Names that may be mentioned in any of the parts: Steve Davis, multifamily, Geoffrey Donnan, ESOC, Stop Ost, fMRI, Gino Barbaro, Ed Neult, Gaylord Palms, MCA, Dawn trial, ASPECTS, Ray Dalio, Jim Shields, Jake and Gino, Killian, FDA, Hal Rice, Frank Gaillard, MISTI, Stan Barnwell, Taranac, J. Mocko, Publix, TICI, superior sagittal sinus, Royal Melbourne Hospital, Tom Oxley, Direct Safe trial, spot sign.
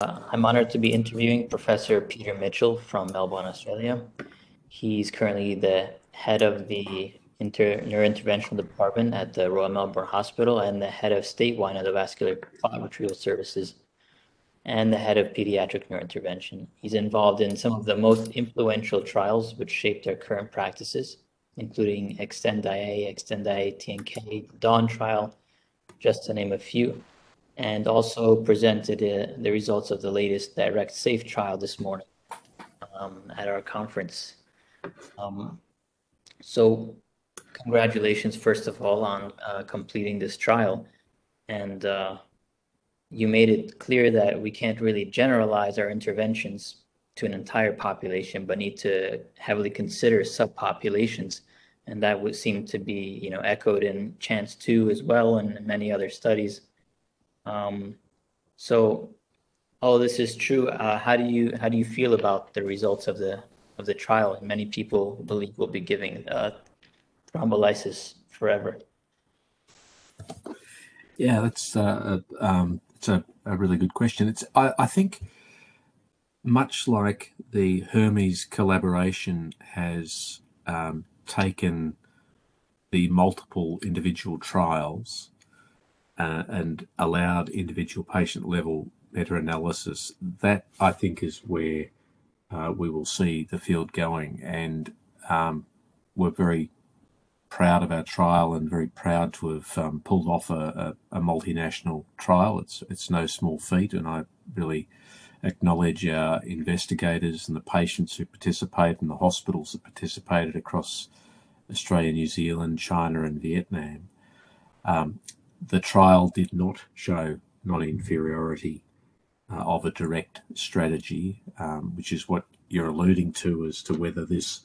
I'm honored to be interviewing Professor Peter Mitchell from Melbourne, Australia. He's currently the head of the Neurointerventional Department at the Royal Melbourne Hospital and the head of statewide endovascular clot retrieval services and the head of pediatric neurointervention. He's involved in some of the most influential trials which shaped our current practices, including EXTEND-IA, EXTEND-IA TNK, Dawn trial, just to name a few, and also presented the results of the latest Direct Safe trial this morning at our conference. So congratulations, first of all, on completing this trial. And you made it clear that we can't really generalize our interventions to an entire population, but need to heavily consider subpopulations. And that would seem to be, you know, echoed in CHANCE2 as well and many other studies. So all this is true. How do you feel about the results of the trial? And many people believe we'll be giving thrombolysis forever. Yeah, that's it's a really good question. It's I think much like the Hermes collaboration has taken the multiple individual trials and allowed individual patient level meta-analysis, that I think is where we will see the field going. And we're very proud of our trial and very proud to have pulled off a multinational trial. It's no small feat, and I really acknowledge our investigators and the patients who participate and the hospitals that participated across Australia, New Zealand, China and Vietnam. The trial did not show non-inferiority of a direct strategy, which is what you're alluding to as to whether this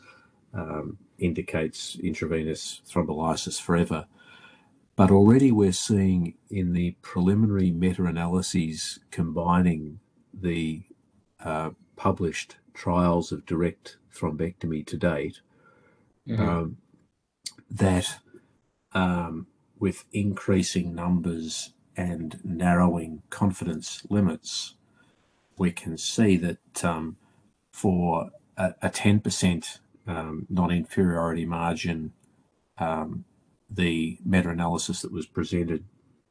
indicates intravenous thrombolysis forever. But already we're seeing in the preliminary meta-analyses combining the published trials of direct thrombectomy to date, mm-hmm. That with increasing numbers and narrowing confidence limits, we can see that for a 10% non-inferiority margin, the meta-analysis that was presented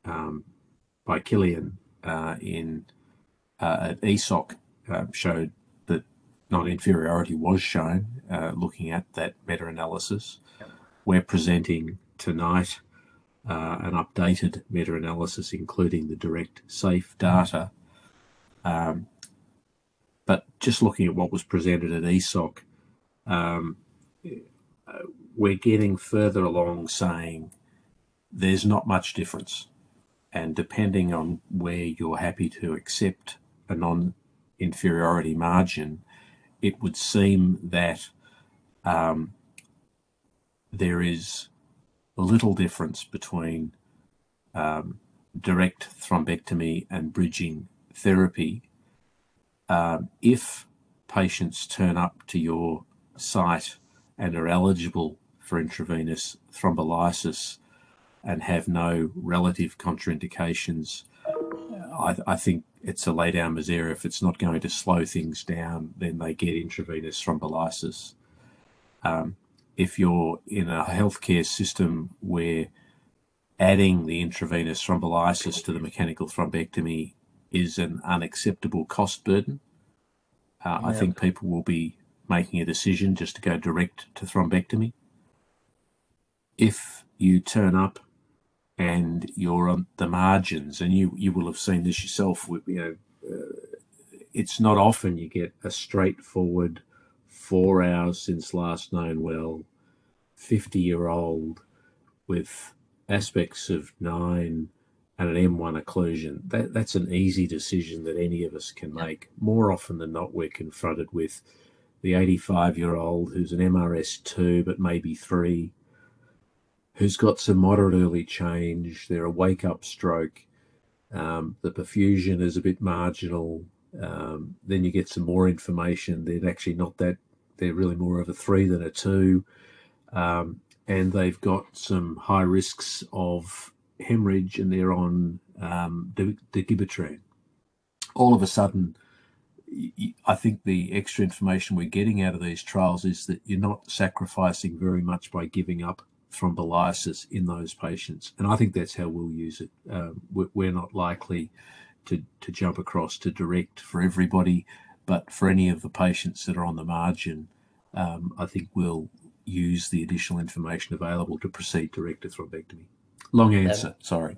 by Killian at ESOC showed that non-inferiority was shown looking at that meta-analysis. We're presenting tonight an updated meta-analysis including the direct safe data. But just looking at what was presented at ESOC, we're getting further along saying there's not much difference, and depending on where you're happy to accept a non-inferiority margin, it would seem that there is little difference between direct thrombectomy and bridging therapy if patients turn up to your site and are eligible for intravenous thrombolysis and have no relative contraindications. I think it's a lay down misera. If it's not going to slow things down, then they get intravenous thrombolysis. If you're in a healthcare system where adding the intravenous thrombolysis to the mechanical thrombectomy is an unacceptable cost burden, I think people will be making a decision just to go direct to thrombectomy. If you turn up and you're on the margins, and you will have seen this yourself, you know, it's not often you get a straightforward 4 hours since last known well, 50-year-old with aspects of 9 and an M1 occlusion. That's an easy decision that any of us can make. More often than not, we're confronted with the 85-year-old who's an MRS2, but maybe 3, who's got some moderate early change. They're a wake-up stroke. The perfusion is a bit marginal. Then you get some more information. They're actually not that. They're really more of a 3 than a 2. And they've got some high risks of hemorrhage, and they're on dapivirine. all of a sudden, I think the extra information we're getting out of these trials is that you're not sacrificing very much by giving up thrombolysis in those patients. And I think that's how we'll use it. We're not likely to jump across to direct for everybody, but for any of the patients that are on the margin, I think we'll use the additional information available to proceed direct to thrombectomy. Long answer, sorry.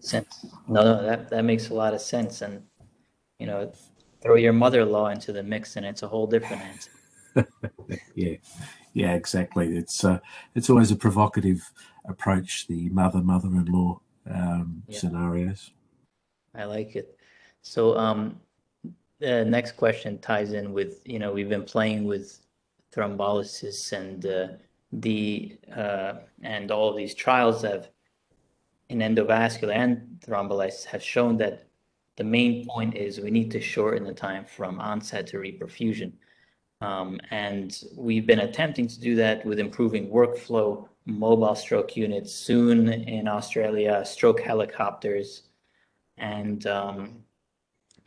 No, that makes a lot of sense. And, you know, throw your mother-in-law into the mix and it's a whole different answer. Yeah, exactly. It's always a provocative approach, the mother-in-law scenarios. I like it. So the next question ties in with, you know, we've been playing with thrombolysis and all of these trials have in endovascular and thrombolysis have shown that the main point is we need to shorten the time from onset to reperfusion. And we've been attempting to do that with improving workflow, mobile stroke units, soon in Australia, stroke helicopters. And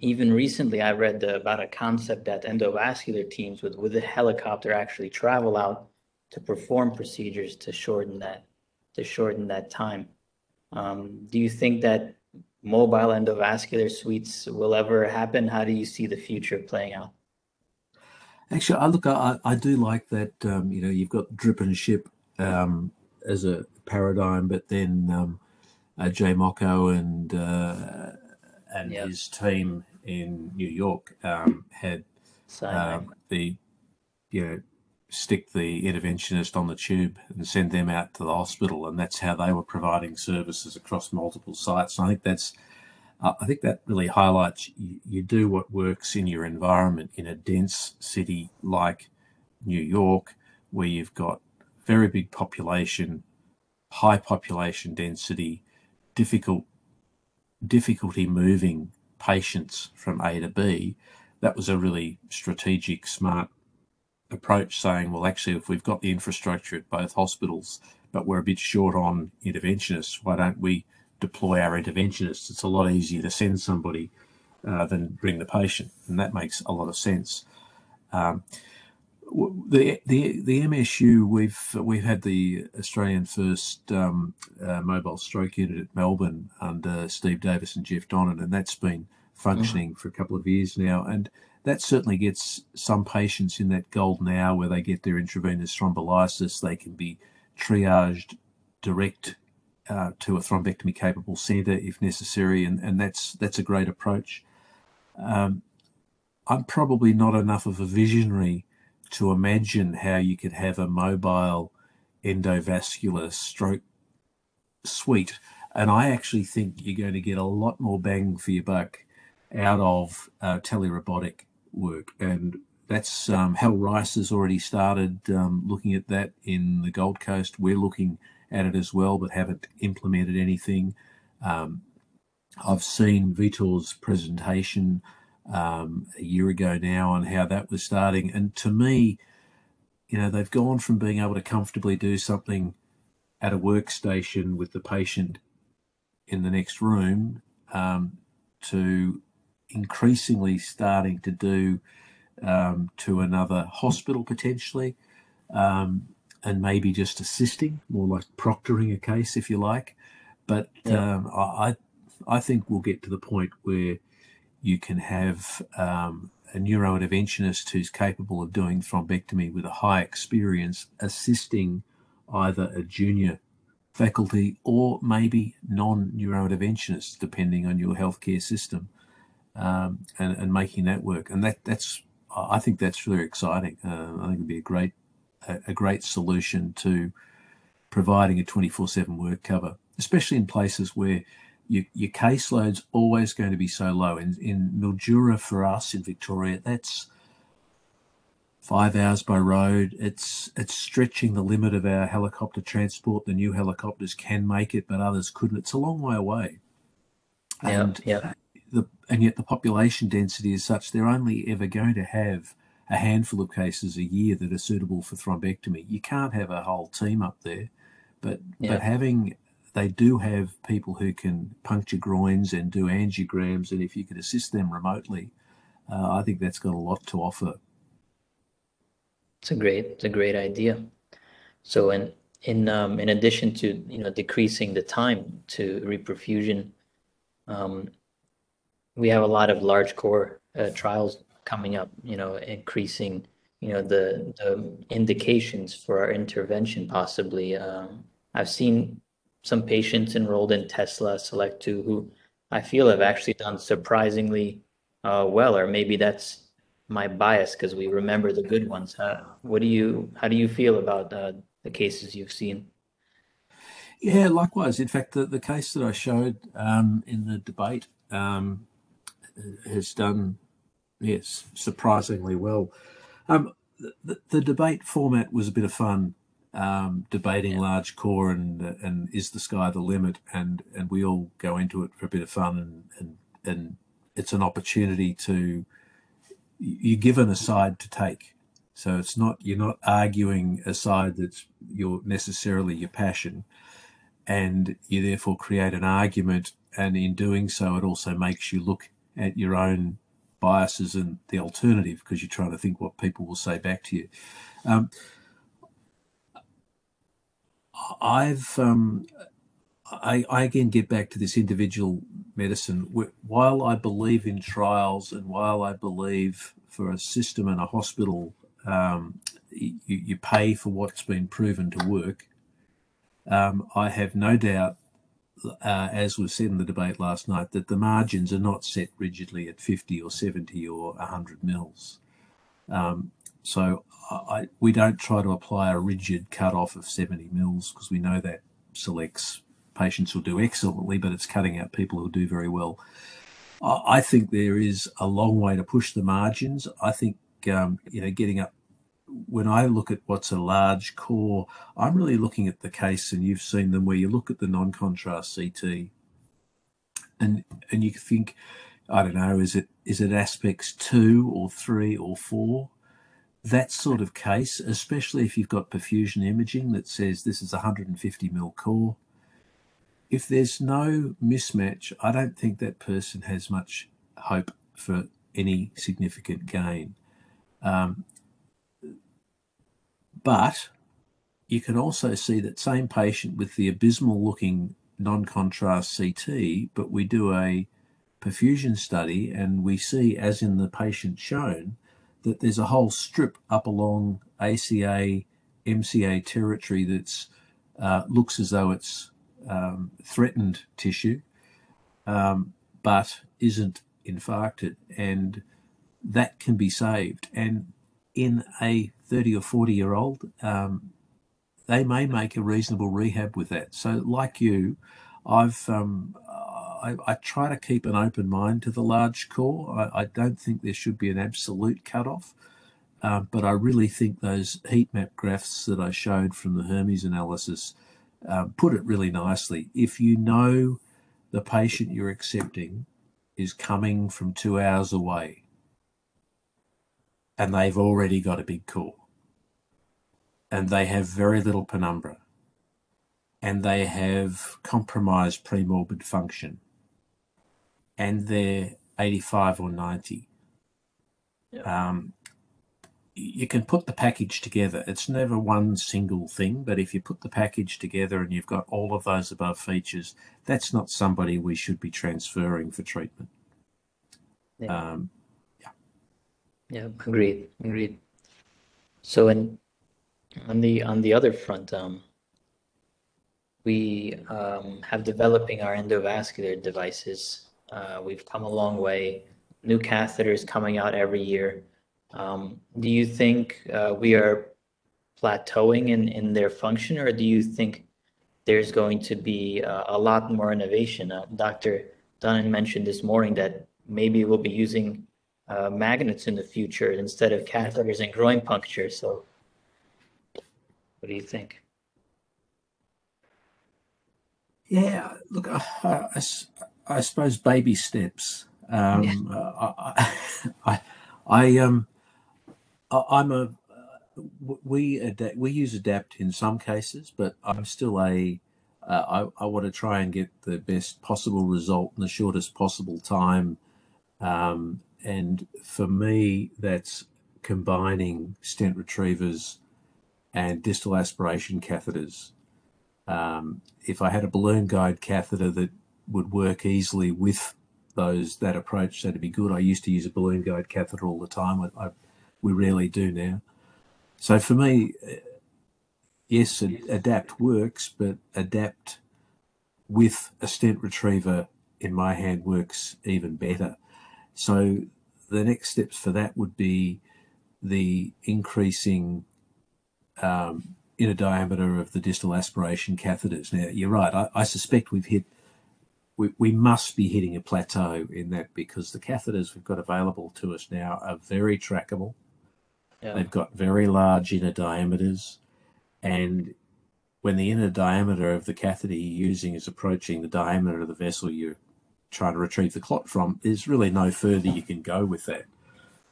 even recently I read about a concept that endovascular teams with a helicopter actually travel out to perform procedures to shorten that time. Do you think that mobile endovascular suites will ever happen? How do you see the future playing out? Actually, I do like that, you know, you've got drip and ship as a paradigm, but then J. Mocko and his team in New York had stick the interventionist on the tube and send them out to the hospital, and that's how they were providing services across multiple sites. And I think that's, I think that really highlights you do what works in your environment in a dense city like New York, where you've got very big population, high population density, difficulty moving patients from A to B. That was a really strategic, smart approach, saying, well, actually, if we've got the infrastructure at both hospitals, but we're a bit short on interventionists, why don't we deploy our interventionists? It's a lot easier to send somebody than bring the patient, and that makes a lot of sense. The MSU, we've had the Australian first mobile stroke unit at Melbourne under Steve Davis and Geoff Donnan, and that's been functioning for a couple of years now, and that certainly gets some patients in that golden hour where they get their intravenous thrombolysis. They can be triaged direct to a thrombectomy-capable centre if necessary, and that's a great approach. I'm probably not enough of a visionary to imagine how you could have a mobile endovascular stroke suite, and I actually think you're going to get a lot more bang for your buck out of telerobotic work, and that's Hal Rice has already started looking at that in the Gold Coast. We're looking at it as well, but haven't implemented anything. I've seen Vitor's presentation a year ago now on how that was starting, and to me, you know, they've gone from being able to comfortably do something at a workstation with the patient in the next room to increasingly starting to do to another hospital potentially, and maybe just assisting, more like proctoring a case, if you like. But I think we'll get to the point where you can have a neurointerventionist who's capable of doing thrombectomy with a high experience assisting either a junior faculty or maybe non-neurointerventionists, depending on your healthcare system. And making that work, and I think that's really exciting. I think it'd be a great solution to providing a 24/7 work cover, especially in places where your caseload's always going to be so low. In Mildura for us in Victoria, that's 5 hours by road. It's stretching the limit of our helicopter transport. The new helicopters can make it, but others couldn't. It's a long way away. And yet the population density is such they're only ever going to have a handful of cases a year that are suitable for thrombectomy. You can't have a whole team up there, but they do have people who can puncture groins and do angiograms, and if you could assist them remotely, I think that's got a lot to offer. It's a great idea. So in addition to decreasing the time to reperfusion, we have a lot of large core trials coming up, increasing the indications for our intervention possibly. I've seen some patients enrolled in Tesla Select 2 who I feel have actually done surprisingly well, or maybe that's my bias because we remember the good ones. How do you feel about the cases you've seen? Yeah, likewise. In fact, the case that I showed in the debate has done, yes, surprisingly well. The debate format was a bit of fun, debating large core and is the sky the limit, and we all go into it for a bit of fun, and it's an opportunity to, you're given a side to take. So it's not, you're not arguing a side that's necessarily your passion, and you therefore create an argument, and in doing so it also makes you look at your own biases and the alternative, because you're trying to think what people will say back to you. I again get back to this individual medicine. While I believe in trials, and while I believe for a system and a hospital, you pay for what's been proven to work, I have no doubt, as was said in the debate last night, that the margins are not set rigidly at 50 or 70 or 100 mils. So we don't try to apply a rigid cutoff of 70 mils because we know that selects patients who do excellently, but it's cutting out people who do very well. I think there is a long way to push the margins. I think, getting up, when I look at what's a large core, I'm really looking at the case, and you've seen them, where you look at the non-contrast CT and you think, I don't know, is it aspects 2 or 3 or 4? That sort of case, especially if you've got perfusion imaging that says this is 150 mil core, if there's no mismatch, I don't think that person has much hope for any significant gain. But you can also see that same patient with the abysmal looking non-contrast CT, but we do a perfusion study and we see, as in the patient shown, that there's a whole strip up along ACA, MCA territory that's looks as though it's threatened tissue, but isn't infarcted, and that can be saved. And in a 30 or 40-year-old, they may make a reasonable rehab with that. So, like you, I try to keep an open mind to the large core. I don't think there should be an absolute cutoff, but I really think those heat map graphs that I showed from the Hermes analysis put it really nicely. If you know the patient you're accepting is coming from 2 hours away and they've already got a big core and they have very little penumbra and they have compromised premorbid function, and they're 85 or 90. Yep. You can put the package together. It's never one single thing, but if you put the package together and you've got all of those above features, that's not somebody we should be transferring for treatment. Yeah. Yeah, agreed. So on the other front, we have developing our endovascular devices. We've come a long way. New catheters coming out every year. Do you think we are plateauing in their function, or do you think there's going to be a lot more innovation? Dr. Donnan mentioned this morning that maybe we'll be using magnets in the future instead of catheters and groin puncture. So what do you think? Yeah, look, I suppose baby steps. We use ADAPT in some cases, but I'm still I want to try and get the best possible result in the shortest possible time, And for me, that's combining stent retrievers and distal aspiration catheters. If I had a balloon guide catheter that would work easily with those, that approach, that'd be good. I used to use a balloon guide catheter all the time. We rarely do now. So for me, yes, ADAPT works, but ADAPT with a stent retriever in my hand works even better. So the next steps for that would be the increasing inner diameter of the distal aspiration catheters. Now, you're right. I suspect we must be hitting a plateau in that, because the catheters we've got available to us now are very trackable. Yeah. They've got very large inner diameters, and when the inner diameter of the catheter you're using is approaching the diameter of the vessel you're trying to retrieve the clot from, there's really no further you can go with that.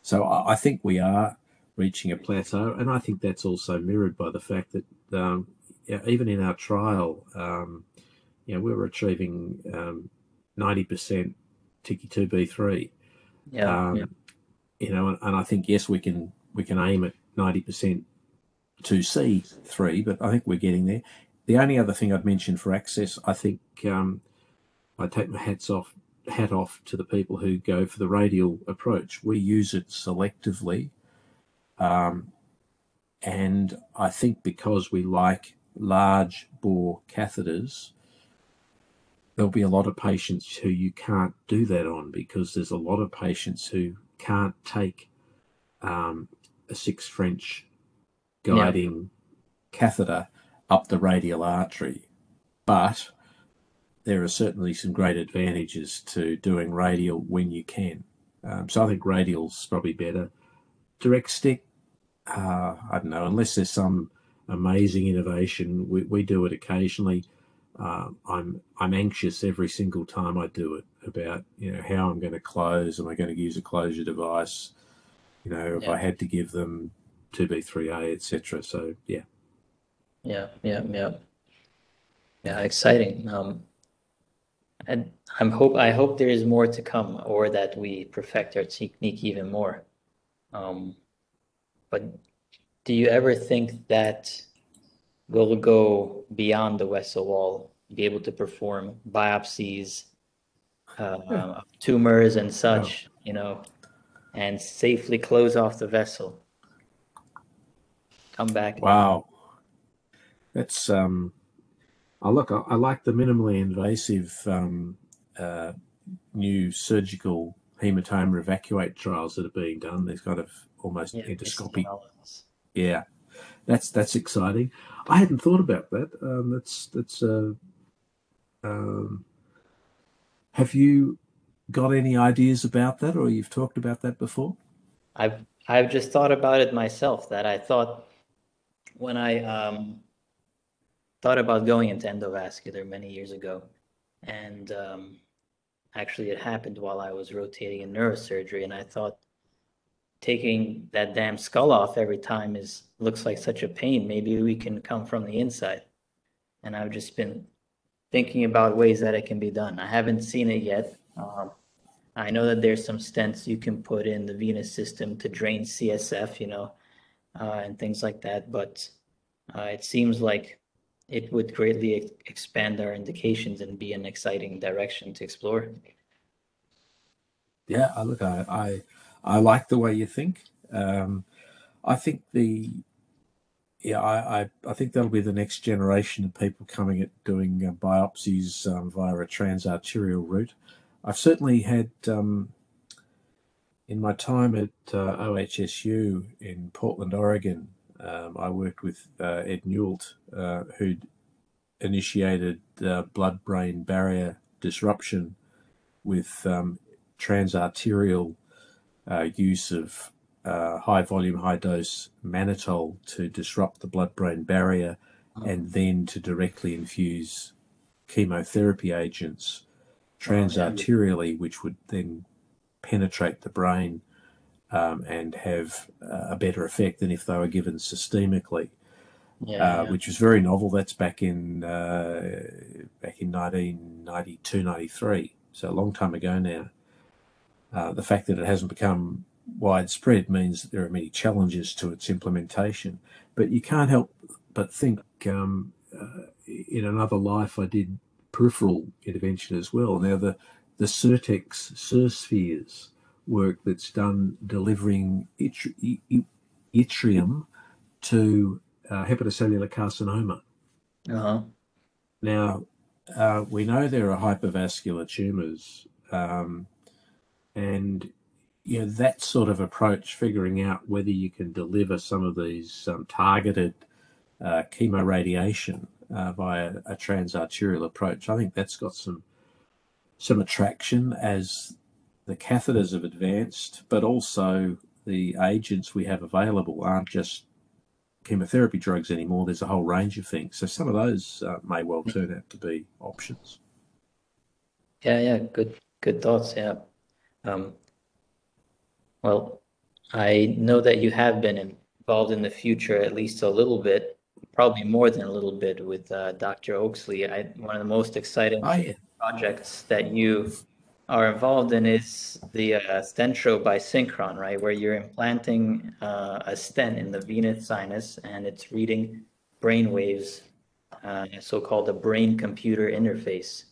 So I think we are reaching a plateau, and I think that's also mirrored by the fact that even in our trial, we're retrieving 90% TICI2B3. Yeah, and I think, yes, we can aim at 90% 2C3, but I think we're getting there. The only other thing I'd mention for access, I think I take my hat off to the people who go for the radial approach. We use it selectively, and I think because we like large bore catheters, there'll be a lot of patients who you can't do that on, because there's a lot of patients who can't take a 6 French guiding catheter up the radial artery. But there are certainly some great advantages to doing radial when you can. So I think radial's probably better. Direct stick, I don't know, unless there's some amazing innovation, we do it occasionally. I'm anxious every single time I do it about, how I'm going to close. Am I going to use a closure device? If I had to give them 2B3A, etc. So yeah, exciting. And I hope there is more to come, or that we perfect our technique even more. But do you ever think that we'll go beyond the vessel wall, be able to perform biopsies of tumors and such, and safely close off the vessel? Come back. Wow, that's I like the minimally invasive new surgical hematoma evacuate trials that are being done. They've got almost endoscopic. Yeah, that's exciting. I hadn't thought about that. Have you got any ideas about that, or you've talked about that before? I've just thought about it myself. That I thought. When I thought about going into endovascular many years ago, and actually it happened while I was rotating in neurosurgery, and I thought taking that damn skull off every time looks like such a pain. Maybe we can come from the inside. And I've just been thinking about ways that it can be done. I haven't seen it yet. I know that there's some stents you can put in the venous system to drain CSF, and things like that, but it seems like it would greatly expand our indications and be an exciting direction to explore. Yeah, look, I like the way you think. I think that'll be the next generation of people coming at doing biopsies via a transarterial route. I've certainly had. In my time at OHSU in Portland, Oregon, I worked with Ed Neult, who'd initiated blood-brain barrier disruption with transarterial use of high-volume, high-dose mannitol to disrupt the blood-brain barrier and then to directly infuse chemotherapy agents transarterially, which would then penetrate the brain and have a better effect than if they were given systemically, which was very novel. That's back in 1992, 93, so a long time ago now. The fact that it hasn't become widespread means that there are many challenges to its implementation. But you can't help but think in another life I did peripheral intervention as well. Now the CIRTEX spheres work that's done delivering yttrium to hepatocellular carcinoma. Uh-huh. Now, we know there are hypervascular tumours, and you know, that sort of approach, figuring out whether you can deliver some of these targeted chemoradiation via a transarterial approach, I think that's got some attraction as the catheters have advanced, but also the agents we have available aren't just chemotherapy drugs anymore. There's a whole range of things. So some of those may well turn out to be options. Yeah, good thoughts. Yeah. Well, I know that you have been involved in the future at least a little bit, probably more than a little bit, with Dr. Oxley. One of the most exciting projects that you are involved in is the stentro by Synchron, right? Where you're implanting a stent in the venous sinus and it's reading brain waves, so-called a brain-computer interface.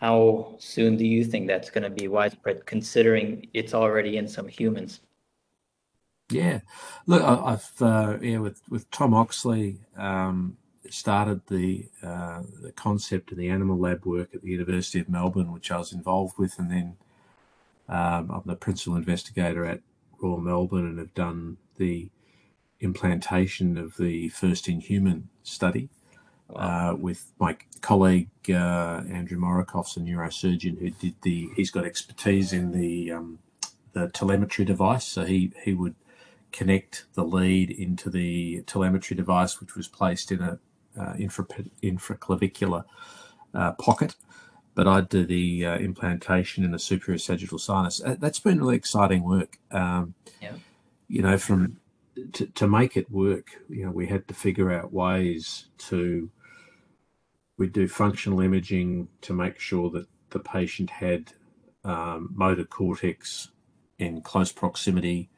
How soon do you think that's going to be widespread, considering it's already in some humans? Yeah, look, with Tom Oxley, started the concept of the animal lab work at the University of Melbourne, which I was involved with, and then I'm the principal investigator at Royal Melbourne and have done the implantation of the first-in-human study. Wow. With my colleague Andrew Morokoff's a neurosurgeon who did the. He's got expertise in the telemetry device, so he would connect the lead into the telemetry device, which was placed in a infraclavicular pocket, but I'd do the implantation in the superior sagittal sinus. That's been really exciting work. You know, from to make it work, you know, we had to figure out ways to. We'd do functional imaging to make sure that the patient had motor cortex in close proximity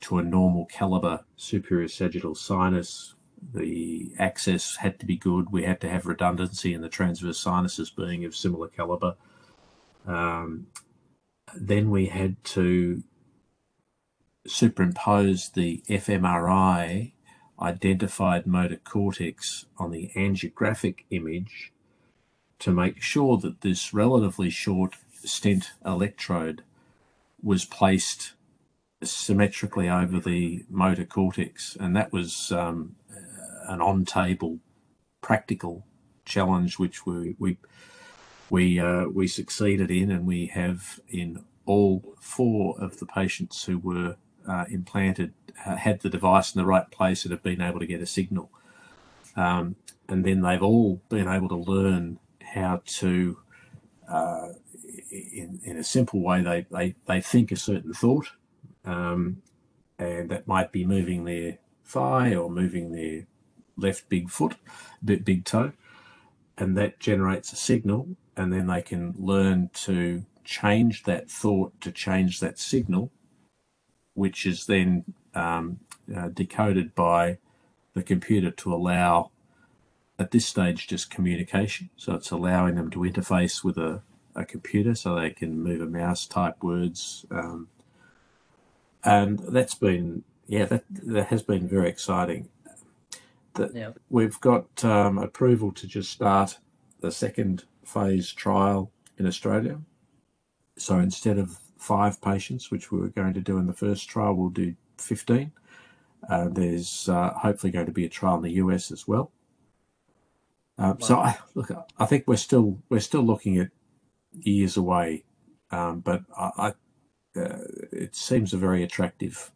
to a normal caliber superior sagittal sinus. The access had to be good. We had to have redundancy in the transverse sinuses being of similar caliber. Then we had to superimpose the fMRI identified motor cortex on the angiographic image to make sure that this relatively short stent electrode was placed symmetrically over the motor cortex, and that was an on-table practical challenge, which we succeeded in, and we have in all 4 of the patients who were implanted had the device in the right place and have been able to get a signal, and then they've all been able to learn how to. In a simple way, they think a certain thought. And that might be moving their thigh or moving their left big toe, and that generates a signal, and then they can learn to change that thought to change that signal, which is then decoded by the computer to allow, at this stage, just communication. So it's allowing them to interface with a computer, so they can move a mouse, type words, and that's been, that has been very exciting. We've got approval to just start the 2nd phase trial in Australia. So instead of 5 patients, which we were going to do in the 1st trial, we'll do 15. There's hopefully going to be a trial in the US as well. So I think we're still looking at years away, but it seems a very attractive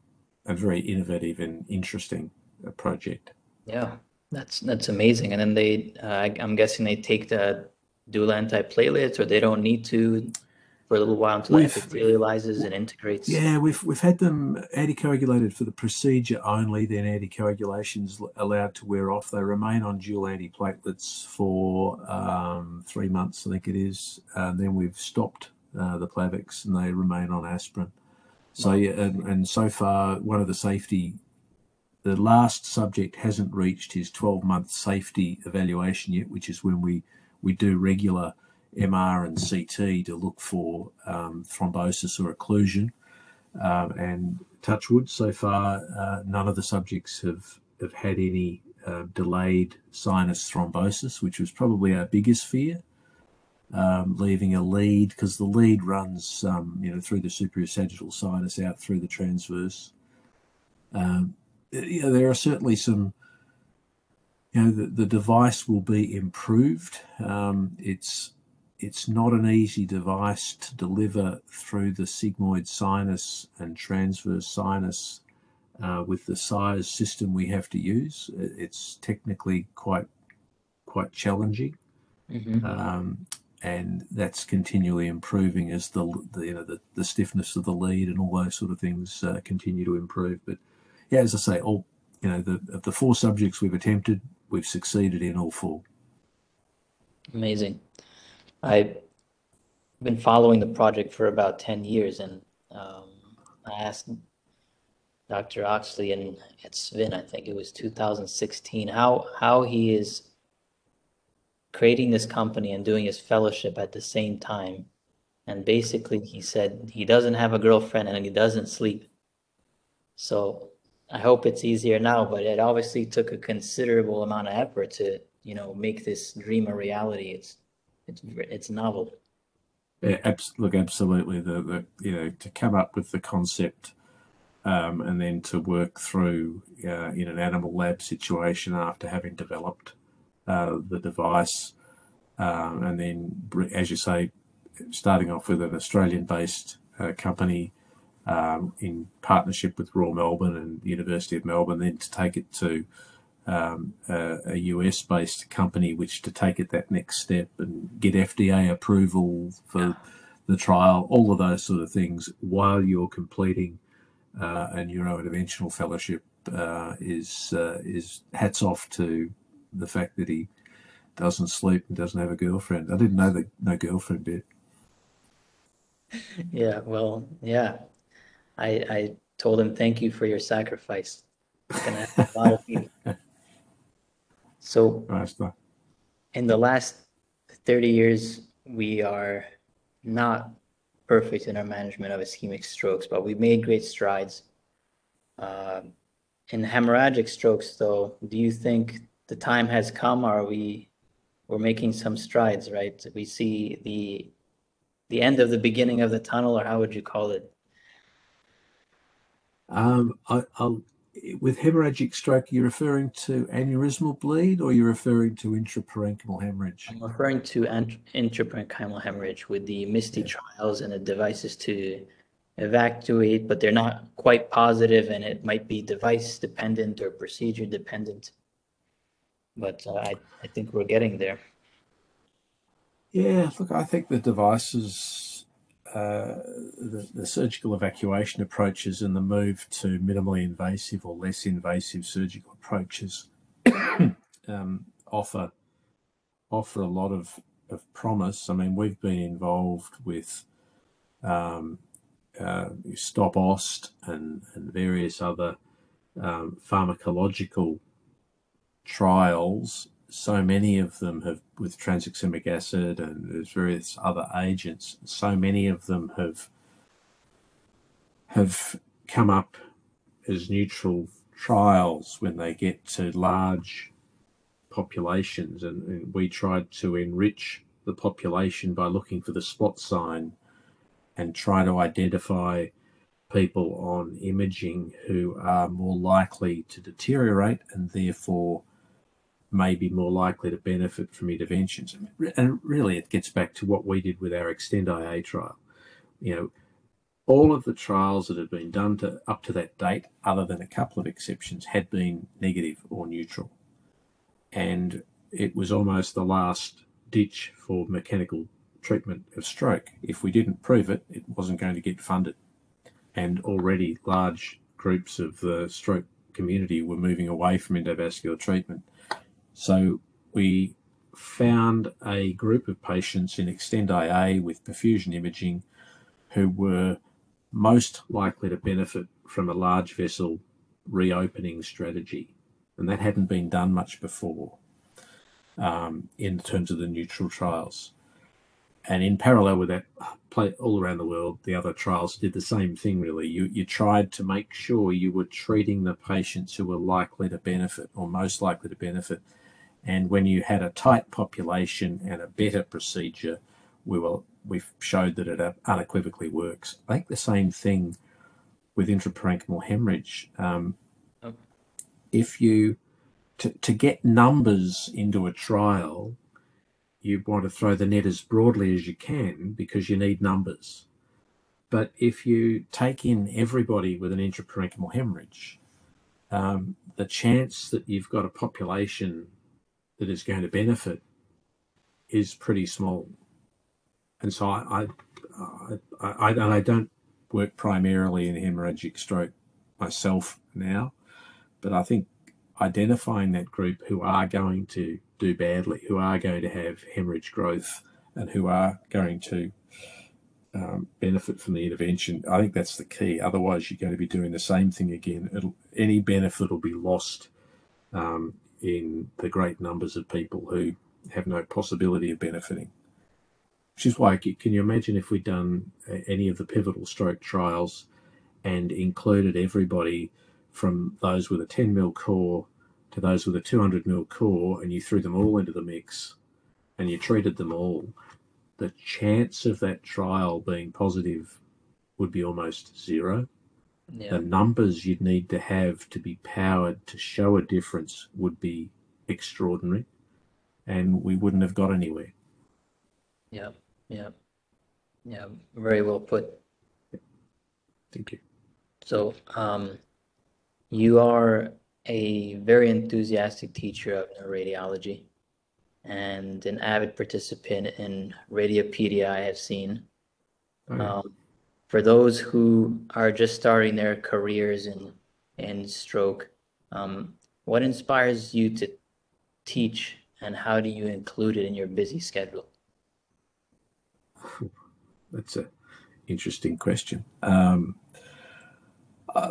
and very innovative and interesting project. Yeah, that's amazing. And then they, I'm guessing they take the dual antiplatelets, or they don't need to for a little while until it epithelializes and integrates. Yeah, we've had them anticoagulated for the procedure only. Then anticoagulation's allowed to wear off. They remain on dual antiplatelets for 3 months, I think it is. And then we've stopped the Plavix, and they remain on aspirin. So yeah, and so far, one of the safety, the last subject hasn't reached his 12-month safety evaluation yet, which is when we do regular MR and CT to look for thrombosis or occlusion. And touch wood, so far, none of the subjects have had any delayed sinus thrombosis, which was probably our biggest fear, leaving a lead, because the lead runs through the superior sagittal sinus out through the transverse. There are certainly some, the device will be improved. It's not an easy device to deliver through the sigmoid sinus and transverse sinus with the size system we have to use. It's technically quite challenging, mm-hmm. And that's continually improving as the stiffness of the lead and all those sort of things continue to improve. But yeah, as I say, all of the four subjects we've attempted, we've succeeded in all four. Amazing. I've been following the project for about 10 years, and I asked Dr. Oxley at SVIN, I think it was 2016, how he is creating this company and doing his fellowship at the same time. And basically he said he doesn't have a girlfriend and he doesn't sleep. So I hope it's easier now, but it obviously took a considerable amount of effort to, make this dream a reality. It's novel. Yeah, look, absolutely. To come up with the concept and then to work through in an animal lab situation after having developed the device, and then, as you say, starting off with an Australian-based company in partnership with Royal Melbourne and the University of Melbourne, then to take it to a US-based company, which to take it that next step and get FDA approval for the trial, all of those sort of things, while you're completing a neurointerventional fellowship, is hats off to the fact that he doesn't sleep and doesn't have a girlfriend. I didn't know the no girlfriend bit. Yeah, well, yeah. I told him thank you for your sacrifice. Gonna have a lot of people. So in the last 30 years, we are not perfect in our management of ischemic strokes, but we've made great strides. In hemorrhagic strokes, though, do you think the time has come? Or we're making some strides, right? We see the end of the beginning of the tunnel, or how would you call it? With hemorrhagic stroke, you're referring to aneurysmal bleed, or you're referring to intraparenchymal hemorrhage? I'm referring to intraparenchymal hemorrhage with the MISTI trials and the devices to evacuate, but they're not quite positive, and it might be device dependent or procedure dependent. But I think we're getting there. Yeah, look, I think the devices, the surgical evacuation approaches and the move to minimally invasive or less invasive surgical approaches offer a lot of promise. I mean, we've been involved with Stop Ost and various other pharmacological trials. So many of them have, with tranexamic acid and there's various other agents, so many of them have come up as neutral trials when they get to large populations, and we tried to enrich the population by looking for the spot sign and try to identify people on imaging who are more likely to deteriorate and therefore may be more likely to benefit from interventions. And really it gets back to what we did with our EXTEND-IA trial. All of the trials that had been done up to that date, other than a couple of exceptions, had been negative or neutral. And it was almost the last ditch for mechanical treatment of stroke. If we didn't prove it, it wasn't going to get funded. And already large groups of the stroke community were moving away from endovascular treatment. So we found a group of patients in EXTEND-IA with perfusion imaging who were most likely to benefit from a large vessel reopening strategy. And that hadn't been done much before in terms of the neutral trials. And in parallel with that, all around the world, the other trials did the same thing, really. You tried to make sure you were treating the patients who were likely to benefit or most likely to benefit. And when you had a tight population and a better procedure, we've showed that it unequivocally works. I think the same thing with intraparenchymal hemorrhage. Okay. If you, to get numbers into a trial, you want to throw the net as broadly as you can because you need numbers. But if you take in everybody with an intraparenchymal hemorrhage, the chance that you've got a population that is going to benefit is pretty small. And so I don't work primarily in hemorrhagic stroke myself now, but I think identifying that group who are going to do badly, who are going to have hemorrhage growth and who are going to benefit from the intervention, I think that's the key. Otherwise, you're going to be doing the same thing again. Any benefit will be lost in the great numbers of people who have no possibility of benefiting. Which is why, can you imagine if we'd done any of the pivotal stroke trials and included everybody from those with a 10 mil core to those with a 200 mil core, and you threw them all into the mix and you treated them all, the chance of that trial being positive would be almost zero. Yeah. The numbers you'd need to have to be powered to show a difference would be extraordinary, and we wouldn't have got anywhere. Yeah, yeah, yeah, very well put. Thank you. So you are a very enthusiastic teacher of neuroradiology and an avid participant in Radiopaedia, I have seen. Oh, yeah. For those who are just starting their careers in stroke, what inspires you to teach and how do you include it in your busy schedule? That's an interesting question.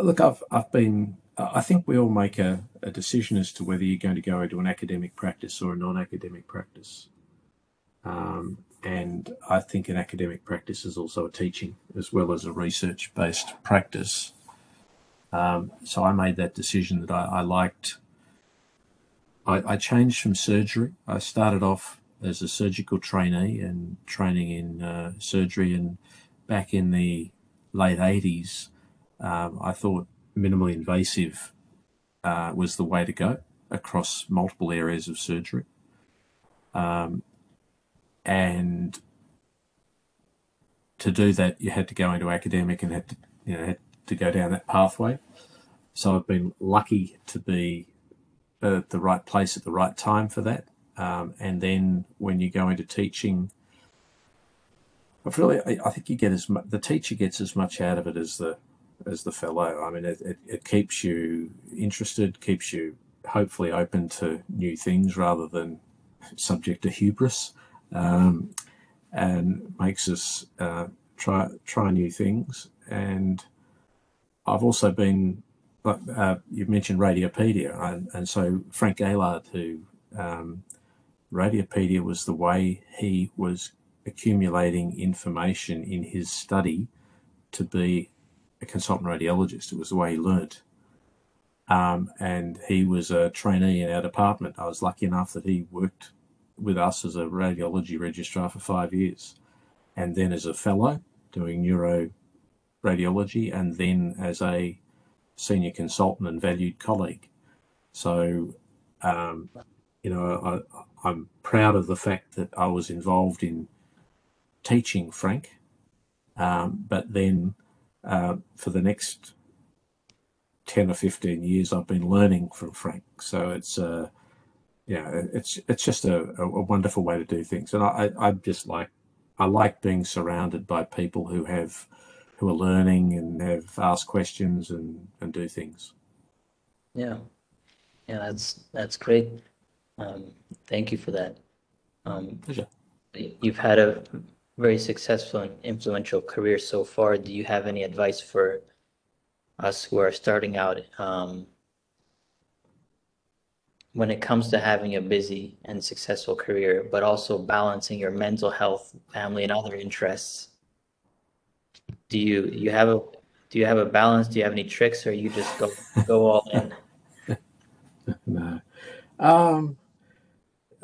Look, I think we all make a decision as to whether you're going to go into an academic practice or a non-academic practice. And I think an academic practice is also a teaching as well as a research-based practice. So I made that decision that I liked. I changed from surgery. I started off as a surgical trainee and training in surgery, and back in the late 80s, I thought minimally invasive was the way to go across multiple areas of surgery. And to do that, you had to go into academic and had to go down that pathway. So I've been lucky to be at the right place at the right time for that. And then when you go into teaching, I think you get the teacher gets as much out of it as the fellow. I mean, it keeps you interested, keeps you hopefully open to new things rather than subject to hubris. And makes us try new things. And I've also been, you mentioned Radiopaedia, and so Frank Gaillard, who Radiopaedia was the way he was accumulating information in his study to be a consultant radiologist. It was the way he learnt. And he was a trainee in our department. I was lucky enough that he worked with us as a radiology registrar for 5 years, and then as a fellow doing neuroradiology, and then as a senior consultant and valued colleague. So, you know, I'm proud of the fact that I was involved in teaching Frank, but then for the next 10 or 15 years, I've been learning from Frank. So it's yeah, it's just a wonderful way to do things, and I just like being surrounded by people who are learning and have asked questions and do things. Yeah, yeah, that's great. Thank you for that. You've had a very successful and influential career so far. Do you have any advice for us who are starting out when it comes to having a busy and successful career, but also balancing your mental health, family, and other interests? Do you have a balance? Do you have any tricks, or you just go all in? No.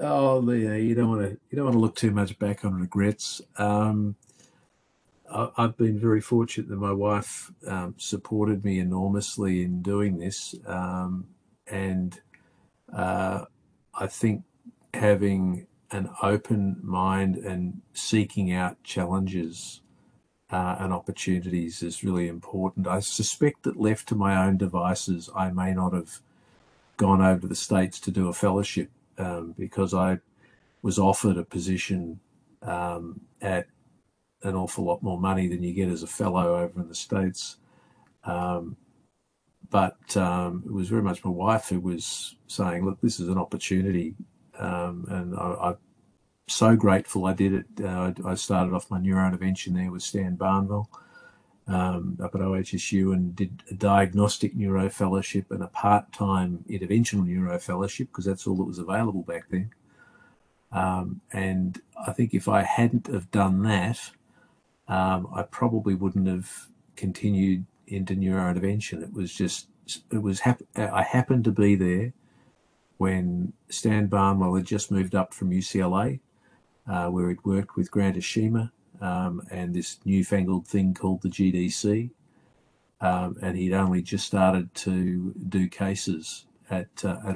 You don't want to look too much back on regrets. I've been very fortunate that my wife supported me enormously in doing this, and I think having an open mind and seeking out challenges and opportunities is really important. I suspect that left to my own devices, I may not have gone over to the States to do a fellowship, because I was offered a position at an awful lot more money than you get as a fellow over in the States. But it was very much my wife who was saying, look, this is an opportunity. And I'm so grateful I did it. I started off my neurointervention there with Stan Barnwell up at OHSU, and did a diagnostic neurofellowship and a part-time interventional neurofellowship, because that's all that was available back then. And I think if I hadn't have done that, I probably wouldn't have continued into neurointervention. I happened to be there when Stan Barnwell had just moved up from UCLA, where he'd worked with Grant Ishima and this newfangled thing called the GDC. And he'd only just started to do cases at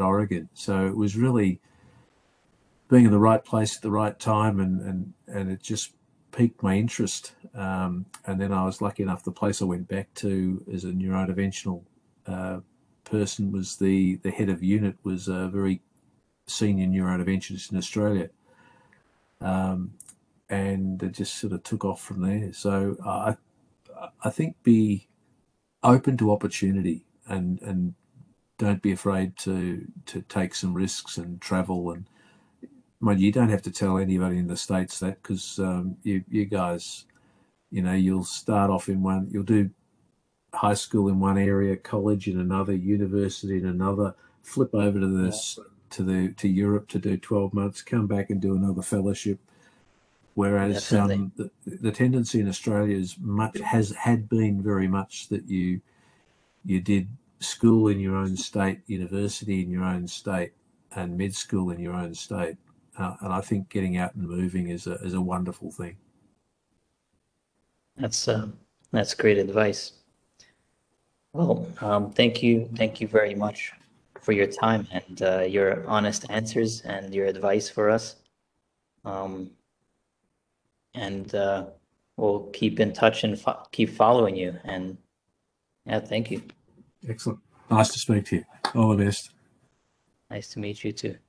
Oregon. So it was really being in the right place at the right time, and it just piqued my interest. And then I was lucky enough, the place I went back to as a neurointerventional person was the head of unit was a very senior neurointerventionist in Australia. And it just sort of took off from there. So I think be open to opportunity, and don't be afraid to take some risks and travel. And you don't have to tell anybody in the States that, because you guys, you'll start off in one, you'll do high school in one area, college in another, university in another, flip over to to Europe to do 12 months, come back and do another fellowship. Whereas the tendency in Australia has been very much that you did school in your own state, university in your own state, and med school in your own state. And I think getting out and moving is a wonderful thing. That's great advice. Well, thank you very much for your time and your honest answers and your advice for us. And we'll keep in touch and keep following you. And yeah, thank you. Excellent. Nice to speak to you. All the best. Nice to meet you too.